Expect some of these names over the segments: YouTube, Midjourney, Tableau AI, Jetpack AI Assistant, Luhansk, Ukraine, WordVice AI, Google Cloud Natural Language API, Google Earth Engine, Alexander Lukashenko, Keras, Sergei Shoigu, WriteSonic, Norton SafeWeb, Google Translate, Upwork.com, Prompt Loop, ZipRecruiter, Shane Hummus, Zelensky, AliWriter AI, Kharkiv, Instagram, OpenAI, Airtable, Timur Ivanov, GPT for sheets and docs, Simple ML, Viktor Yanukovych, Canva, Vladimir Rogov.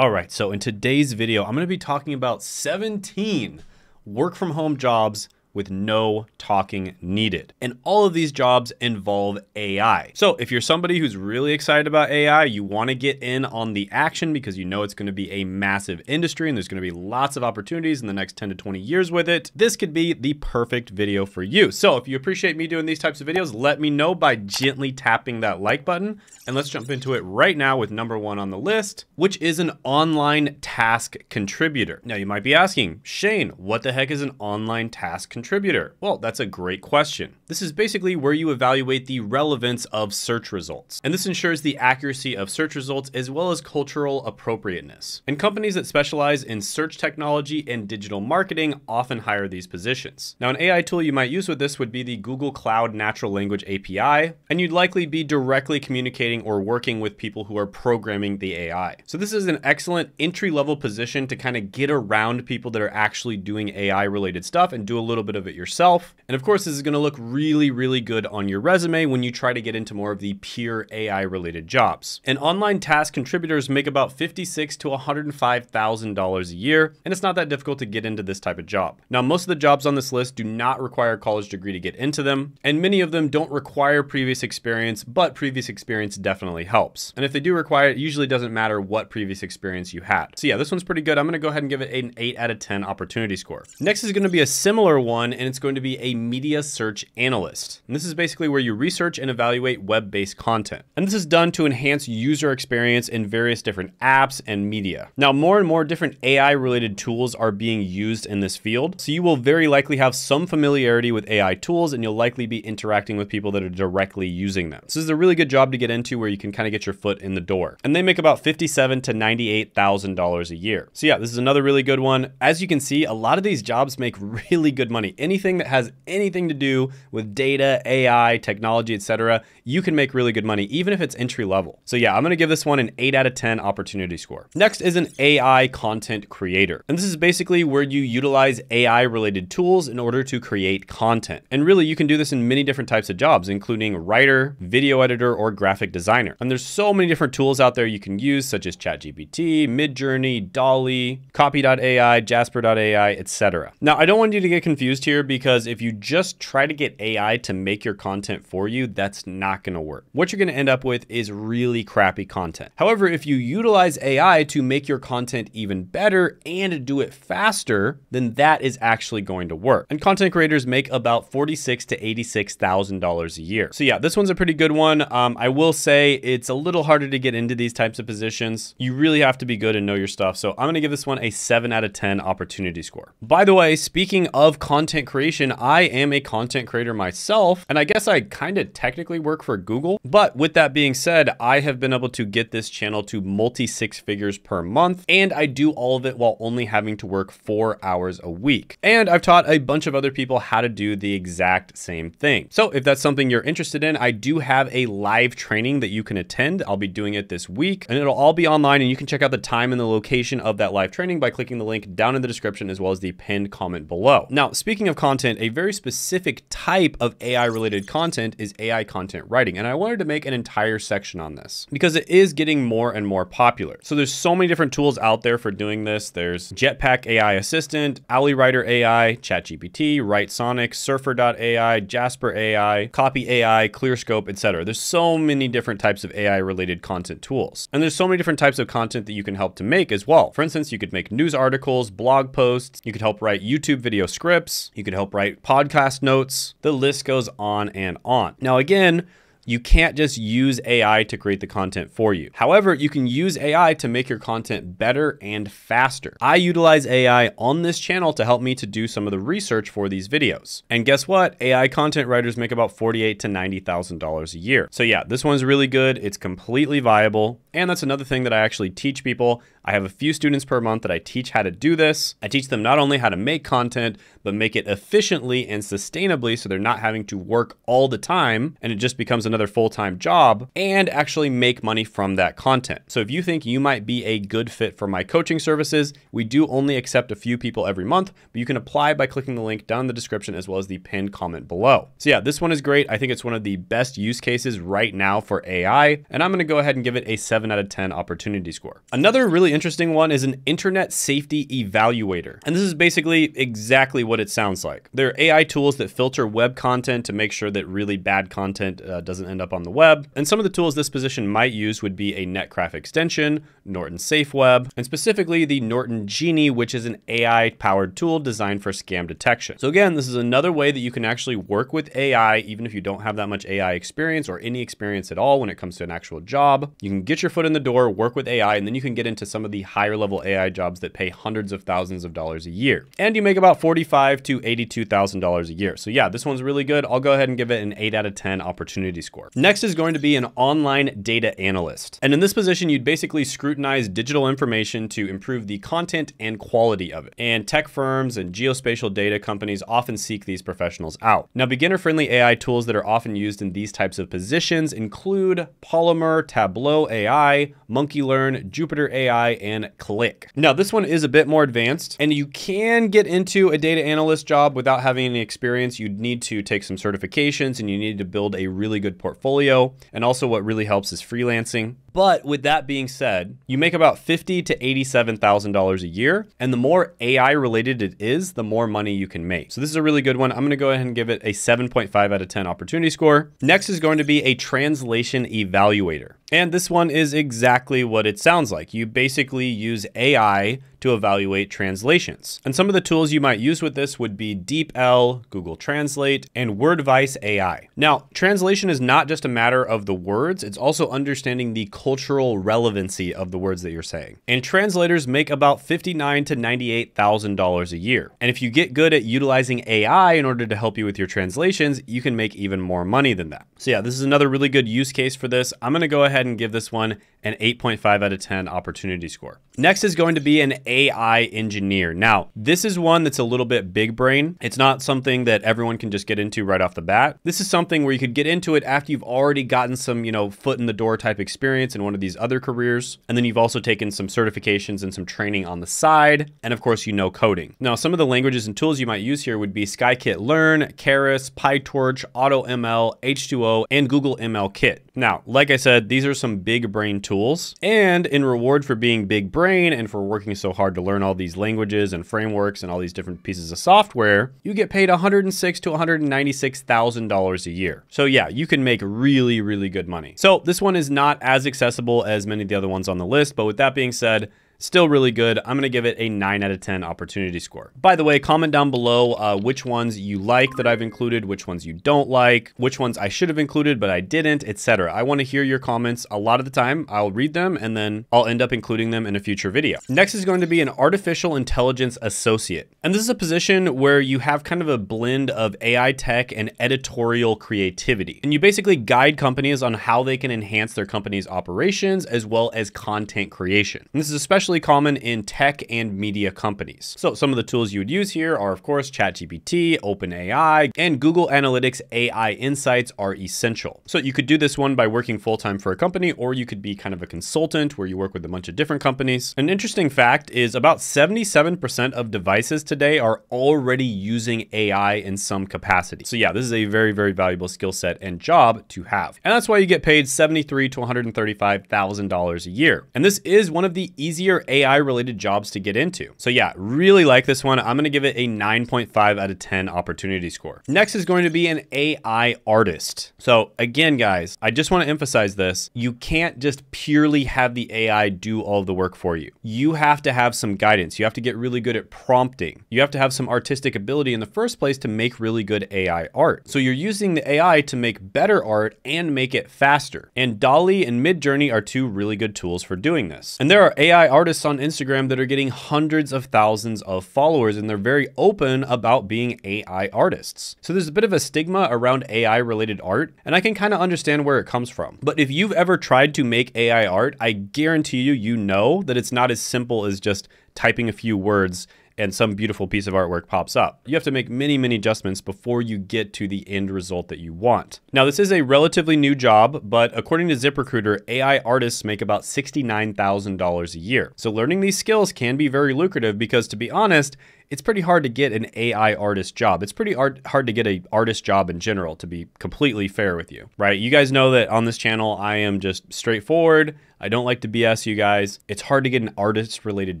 All right, so in today's video, I'm going to be talking about 17 work from home jobs with no talking needed. And all of these jobs involve AI. So if you're somebody who's really excited about AI, you want to get in on the action because you know it's going to be a massive industry and there's going to be lots of opportunities in the next 10 to 20 years with it, this could be the perfect video for you. So if you appreciate me doing these types of videos, let me know by gently tapping that like button. And let's jump into it right now with #1 on the list, which is an online task contributor. Now you might be asking, Shane, what the heck is an online task contributor? Well, that's a great question. This is basically where you evaluate the relevance of search results. And this ensures the accuracy of search results as well as cultural appropriateness. And companies that specialize in search technology and digital marketing often hire these positions. Now, an AI tool you might use with this would be the Google Cloud Natural Language API, and you'd likely be directly communicating or working with people who are programming the AI. So this is an excellent entry-level position to kind of get around people that are actually doing AI-related stuff and do a little bit of it yourself. And of course, this is going to look really good on your resume when you try to get into more of the pure AI related jobs. And online task contributors make about $56,000 to $105,000 a year, and it's not that difficult to get into this type of job. Now, most of the jobs on this list do not require a college degree to get into them, and many of them don't require previous experience, but previous experience definitely helps. And if they do require it, usually doesn't matter what previous experience you had. So yeah, this one's pretty good. I'm going to go ahead and give it an 8/10 opportunity score. Next is going to be a similar one, and it's going to be a media search analyst. And this is basically where you research and evaluate web-based content. And this is done to enhance user experience in various different apps and media. Now, more and more different AI-related tools are being used in this field. So you will very likely have some familiarity with AI tools, and you'll likely be interacting with people that are directly using them. So this is a really good job to get into where you can kind of get your foot in the door. And they make about $57,000 to $98,000 a year. So yeah, this is another really good one. As you can see, a lot of these jobs make really good money. Anything that has anything to do with data, AI, technology, etc., you can make really good money, even if it's entry level. So yeah, I'm going to give this one an 8/10 opportunity score. Next is an AI content creator. And this is basically where you utilize AI related tools in order to create content. And really, you can do this in many different types of jobs, including writer, video editor, or graphic designer. And there's so many different tools out there you can use, such as ChatGPT, Midjourney, DALL-E, Copy.ai, Jasper.ai, etc. Now, I don't want you to get confused here, because if you just try to get AI to make your content for you, that's not going to work. What you're going to end up with is really crappy content. However, if you utilize AI to make your content even better and do it faster, then that is actually going to work. And content creators make about $46,000 to $86,000 a year. So yeah, this one's a pretty good one. I will say it's a little harder to get into these types of positions. You really have to be good and know your stuff. So I'm going to give this one a 7/10 opportunity score. By the way, speaking of content creation, I am a content creator myself, and I guess I kind of technically work for Google. But with that being said, I have been able to get this channel to multi-6 figures per month, and I do all of it while only having to work 4 hours a week. And I've taught a bunch of other people how to do the exact same thing. So if that's something you're interested in, I do have a live training that you can attend. I'll be doing it this week, and it'll all be online, and you can check out the time and the location of that live training by clicking the link down in the description as well as the pinned comment below. Now, speaking of content, a very specific type of AI related content is AI content writing. And I wanted to make an entire section on this because it is getting more and more popular. So there's so many different tools out there for doing this. There's Jetpack AI Assistant, AliWriter AI, ChatGPT, WriteSonic, Surfer.ai, Jasper.ai, Copy.ai, ClearScope, etc. There's so many different types of AI related content tools. And there's so many different types of content that you can help to make as well. For instance, you could make news articles, blog posts, you could help write YouTube video scripts, you could help write podcast notes, the list goes on and on. Now, again, you can't just use AI to create the content for you. However, you can use AI to make your content better and faster. I utilize AI on this channel to help me to do some of the research for these videos. And guess what? AI content writers make about $48,000 to $90,000 a year. So yeah, this one's really good. It's completely viable. And that's another thing that I actually teach people. I have a few students per month that I teach how to do this. I teach them not only how to make content, but make it efficiently and sustainably so they're not having to work all the time, and it just becomes another full-time job and actually make money from that content. So if you think you might be a good fit for my coaching services, we do only accept a few people every month, but you can apply by clicking the link down in the description as well as the pinned comment below. So yeah, this one is great. I think it's one of the best use cases right now for AI, and I'm going to go ahead and give it a 7 out of 10 opportunity score. Another really interesting one is an internet safety evaluator. And this is basically exactly what it sounds like. They're AI tools that filter web content to make sure that really bad content doesn't end up on the web. And some of the tools this position might use would be a Netcraft extension, Norton SafeWeb, and specifically the Norton Genie, which is an AI-powered tool designed for scam detection. So again, this is another way that you can actually work with AI, even if you don't have that much AI experience or any experience at all when it comes to an actual job. You can get your foot in the door, work with AI, and then you can get into some of the higher level AI jobs that pay hundreds of thousands of dollars a year. And you make about $45,000 to $82,000 a year. So yeah, this one's really good. I'll go ahead and give it an 8 out of 10 opportunity score. Next is going to be an online data analyst. And in this position, you'd basically scrutinize digital information to improve the content and quality of it. And tech firms and geospatial data companies often seek these professionals out. Now, beginner-friendly AI tools that are often used in these types of positions include Polymer, Tableau AI, Monkey Learn, Jupyter AI, and Click. Now, this one is a bit more advanced, and you can get into a data analyst job without having any experience. You'd need to take some certifications, and you need to build a really good portfolio. And also what really helps is freelancing. But with that being said, you make about $50,000 to $87,000 a year. And the more AI related it is, the more money you can make. So this is a really good one. I'm going to go ahead and give it a 7.5 out of 10 opportunity score. Next is going to be a translation evaluator. And this one is exactly what it sounds like. You basically use AI to evaluate translations. And some of the tools you might use with this would be DeepL, Google Translate, and WordVice AI. Now, translation is not just a matter of the words, it's also understanding the cultural relevancy of the words that you're saying. And translators make about $59,000 to $98,000 a year. And if you get good at utilizing AI in order to help you with your translations, you can make even more money than that. So yeah, this is another really good use case for this. I'm gonna go ahead and give this one an 8.5 out of 10 opportunity score. Next is going to be an AI engineer. Now, this is one that's a little bit big brain. It's not something that everyone can just get into right off the bat. This is something where you could get into it after you've already gotten some, foot in the door type experience in one of these other careers. And then you've also taken some certifications and some training on the side. And of course, coding. Now, some of the languages and tools you might use here would be scikit-learn, Keras, PyTorch, AutoML, H2O, and Google ML Kit. Now, like I said, these are some big brain tools, and in reward for being big brain and for working so hard to learn all these languages and frameworks and all these different pieces of software, you get paid $106,000 to $196,000 a year. So yeah, you can make really, really good money. So this one is not as accessible as many of the other ones on the list, but with that being said, still really good. I'm going to give it a 9 out of 10 opportunity score. By the way, comment down below which ones you like that I've included, which ones you don't like, which ones I should have included, but I didn't, etc. I want to hear your comments. A lot of the time I'll read them and then I'll end up including them in a future video. Next is going to be an artificial intelligence associate. And this is a position where you have kind of a blend of AI tech and editorial creativity. And you basically guide companies on how they can enhance their company's operations as well as content creation. And this is especially common in tech and media companies. So some of the tools you would use here are, of course, ChatGPT, OpenAI, and Google Analytics AI Insights are essential. So you could do this one by working full-time for a company, or you could be kind of a consultant where you work with a bunch of different companies. An interesting fact is about 77% of devices today are already using AI in some capacity. So yeah, this is a very, very valuable skill set and job to have. And that's why you get paid $73,000 to $135,000 a year. And this is one of the easier AI related jobs to get into. So yeah, really like this one. I'm going to give it a 9.5 out of 10 opportunity score. Next is going to be an AI artist. So again, guys, I just want to emphasize this. You can't just purely have the AI do all the work for you. You have to have some guidance. You have to get really good at prompting. You have to have some artistic ability in the first place to make really good AI art. So you're using the AI to make better art and make it faster. And DALL-E and Midjourney are two really good tools for doing this. And there are AI artists on Instagram that are getting hundreds of thousands of followers, and they're very open about being AI artists. So there's a bit of a stigma around AI related art, and I can kind of understand where it comes from. But if you've ever tried to make AI art, I guarantee you, that it's not as simple as just typing a few words and some beautiful piece of artwork pops up. You have to make many, many adjustments before you get to the end result that you want. Now, this is a relatively new job, but according to ZipRecruiter, AI artists make about $69,000 a year. So learning these skills can be very lucrative because, to be honest, it's pretty hard to get an AI artist job. It's pretty hard to get an artist job in general, to be completely fair with you, right? You guys know that on this channel, I am just straightforward. I don't like to BS you guys. It's hard to get an artist related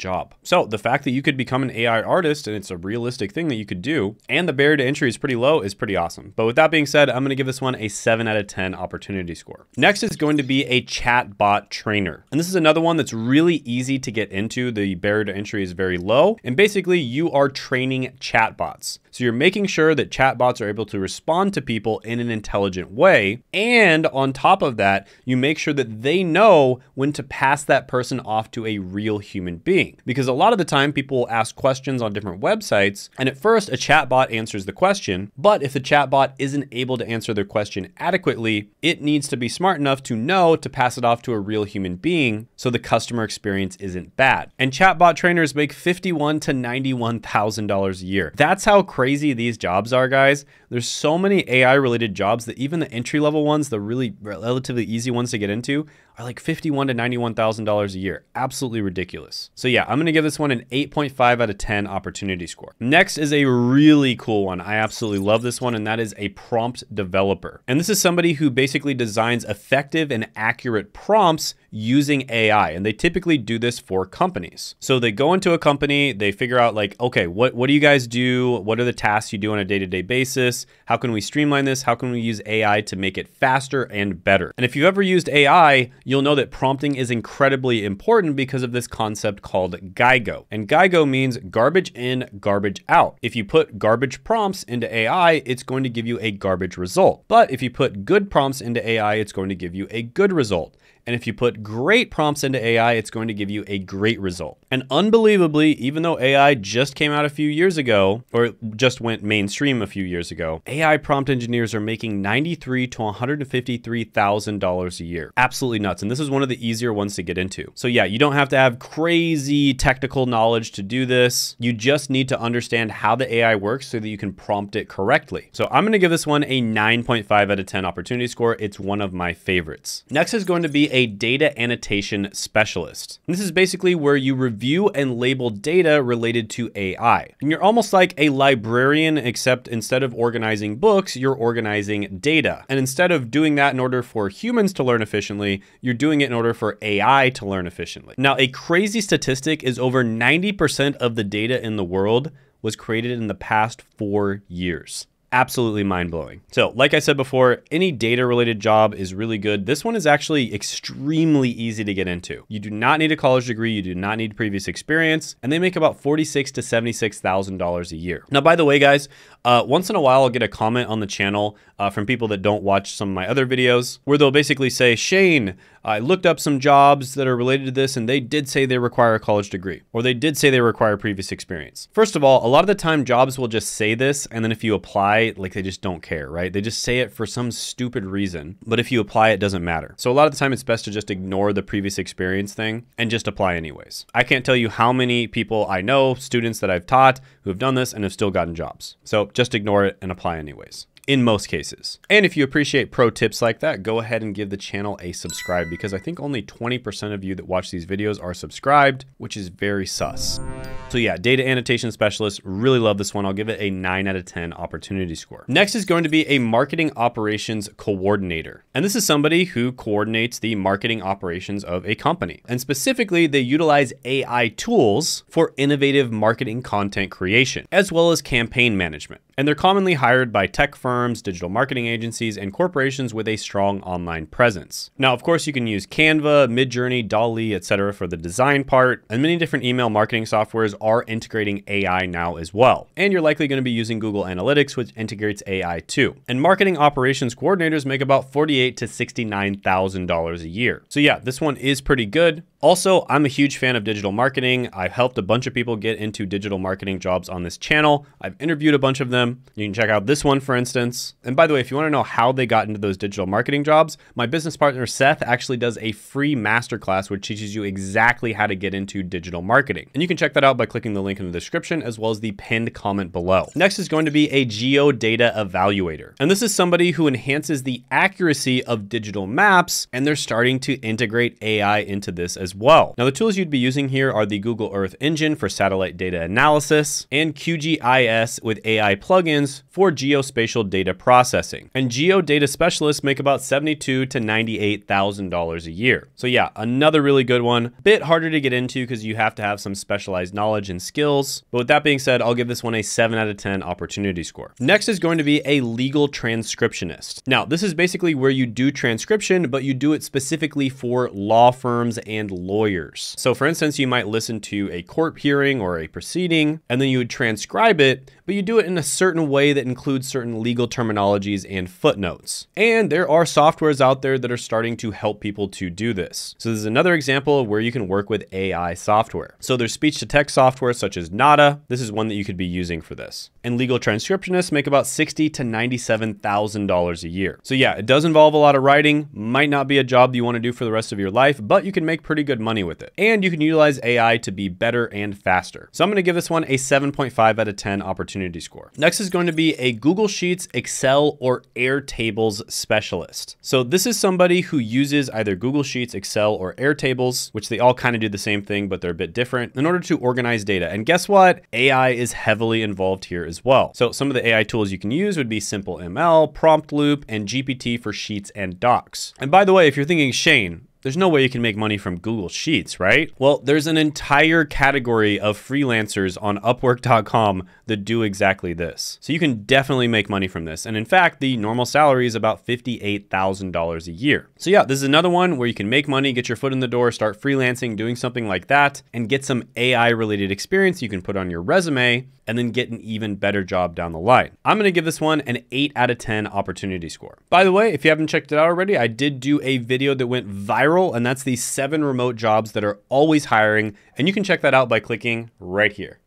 job. So the fact that you could become an AI artist and it's a realistic thing that you could do, and the barrier to entry is pretty low, is pretty awesome. But with that being said, I'm gonna give this one a 7/10 opportunity score. Next is going to be a chatbot trainer. And this is another one that's really easy to get into. The barrier to entry is very low. And basically you are training chatbots. So you're making sure that chatbots are able to respond to people in an intelligent way. And on top of that, you make sure that they know when to pass that person off to a real human being. Because a lot of the time people will ask questions on different websites, and at first a chatbot answers the question, but if the chatbot isn't able to answer their question adequately, it needs to be smart enough to know to pass it off to a real human being so the customer experience isn't bad. And chatbot trainers make $51,000 to $91,000 a year. That's how crazy these jobs are, guys. There's so many AI related jobs that even the entry level ones, the really relatively easy ones to get into, are like $51,000 to $91,000 a year. Absolutely ridiculous. So yeah, I'm gonna give this one an 8.5/10 opportunity score. Next is a really cool one. I absolutely love this one, and that is a prompt developer. And this is somebody who basically designs effective and accurate prompts using AI, and they typically do this for companies. So they go into a company, they figure out like, okay, what do you guys do? What are the tasks you do on a day-to-day basis? How can we streamline this? How can we use AI to make it faster and better? And if you've ever used AI, you'll know that prompting is incredibly important because of this concept called GIGO. And GIGO means garbage in, garbage out. If you put garbage prompts into AI, it's going to give you a garbage result. But if you put good prompts into AI, it's going to give you a good result. And if you put great prompts into AI, it's going to give you a great result. And unbelievably, even though AI just came out a few years ago, or just went mainstream a few years ago, AI prompt engineers are making $93,000 to $153,000 a year. Absolutely nuts. And this is one of the easier ones to get into. So yeah, you don't have to have crazy technical knowledge to do this. You just need to understand how the AI works so that you can prompt it correctly. So I'm gonna give this one a 9.5/10 opportunity score. It's one of my favorites. Next is going to be a data annotation specialist. And this is basically where you review and label data related to AI. And you're almost like a librarian, except instead of organizing books, you're organizing data. And instead of doing that in order for humans to learn efficiently, you're doing it in order for AI to learn efficiently. Now, a crazy statistic is over 90% of the data in the world was created in the past 4 years. Absolutely mind-blowing. So like I said before, any data related job is really good. This one is actually extremely easy to get into. You do not need a college degree. You do not need previous experience. And they make about $46,000 to $76,000 a year. Now, by the way, guys, once in a while, I'll get a comment on the channel from people that don't watch some of my other videos where they'll basically say, Shane, I looked up some jobs that are related to this and they did say they require a college degree, or they did say they require previous experience. First of all, a lot of the time jobs will just say this, and then if you apply, like they just don't care, right? They just say it for some stupid reason, but if you apply, it doesn't matter. So a lot of the time it's best to just ignore the previous experience thing and just apply anyways. I can't tell you how many people I know, students that I've taught, who have done this and have still gotten jobs. So just ignore it and apply anyways, in most cases. And if you appreciate pro tips like that, go ahead and give the channel a subscribe, because I think only 20% of you that watch these videos are subscribed, which is very sus. So yeah, data annotation specialist, really love this one. I'll give it a 9/10 opportunity score. Next is going to be a marketing operations coordinator. And this is somebody who coordinates the marketing operations of a company. And specifically, they utilize AI tools for innovative marketing content creation, as well as campaign management. And they're commonly hired by tech firms, digital marketing agencies, and corporations with a strong online presence. Now, of course, you can use Canva, Midjourney, DALL-E, etc. for the design part, and many different email marketing softwares are integrating AI now as well. And you're likely going to be using Google Analytics, which integrates AI too. And marketing operations coordinators make about $48,000 to $69,000 a year. So yeah, this one is pretty good. Also, I'm a huge fan of digital marketing. I've helped a bunch of people get into digital marketing jobs on this channel. I've interviewed a bunch of them. You can check out this one, for instance. And by the way, if you want to know how they got into those digital marketing jobs, my business partner, Seth, actually does a free masterclass which teaches you exactly how to get into digital marketing. And you can check that out by clicking the link in the description as well as the pinned comment below. Next is going to be a geodata evaluator. And this is somebody who enhances the accuracy of digital maps, and they're starting to integrate AI into this as well. Now, the tools you'd be using here are the Google Earth Engine for satellite data analysis and QGIS with AI plugins for geospatial data processing. And geodata specialists make about $72,000 to $98,000 a year. So yeah, another really good one. Bit harder to get into because you have to have some specialized knowledge and skills. But with that being said, I'll give this one a 7 out of 10 opportunity score. Next is going to be a legal transcriptionist. Now, this is basically where you do transcription, but you do it specifically for law firms and lawyers. So for instance, you might listen to a court hearing or a proceeding, and then you would transcribe it, but you do it in a certain way that includes certain legal terminologies and footnotes. And there are softwares out there that are starting to help people to do this. So this is another example of where you can work with AI software. So there's speech to text software such as Notta. This is one that you could be using for this. And legal transcriptionists make about $60,000 to $97,000 a year. So yeah, it does involve a lot of writing, might not be a job you want to do for the rest of your life, but you can make pretty good money with it. And you can utilize AI to be better and faster. So I'm going to give this one a 7.5 out of 10 opportunity score. Next is going to be a Google Sheets, Excel, or Airtables specialist. So this is somebody who uses either Google Sheets, Excel, or Airtables, which they all kind of do the same thing, but they're a bit different, in order to organize data. And guess what? AI is heavily involved here as well. So some of the AI tools you can use would be Simple ML, Prompt Loop, and GPT for Sheets and Docs. And by the way, if you're thinking, Shane, there's no way you can make money from Google Sheets, right? Well, there's an entire category of freelancers on Upwork.com that do exactly this. So you can definitely make money from this. And in fact, the normal salary is about $58,000 a year. So yeah, this is another one where you can make money, get your foot in the door, start freelancing, doing something like that, and get some AI related experience you can put on your resume and then get an even better job down the line. I'm gonna give this one an 8 out of 10 opportunity score. By the way, if you haven't checked it out already, I did do a video that went viral, and that's the 7 remote jobs that are always hiring. And you can check that out by clicking right here.